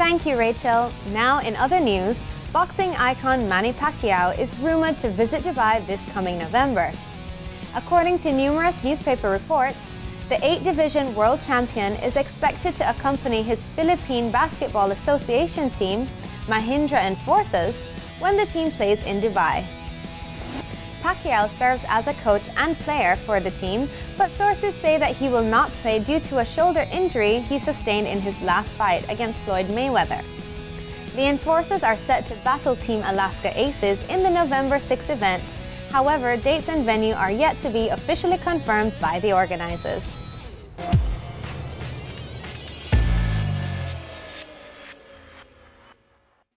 Thank you, Rachel. Now, in other news, boxing icon Manny Pacquiao is rumored to visit Dubai this coming November. According to numerous newspaper reports, the 8-division world champion is expected to accompany his Philippine Basketball Association team, Mahindra Enforcers, when the team plays in Dubai. Pacquiao serves as a coach and player for the team, but sources say that he will not play due to a shoulder injury he sustained in his last fight against Floyd Mayweather. The Enforcers are set to battle Team Alaska Aces in the November 6 event. However, dates and venue are yet to be officially confirmed by the organizers.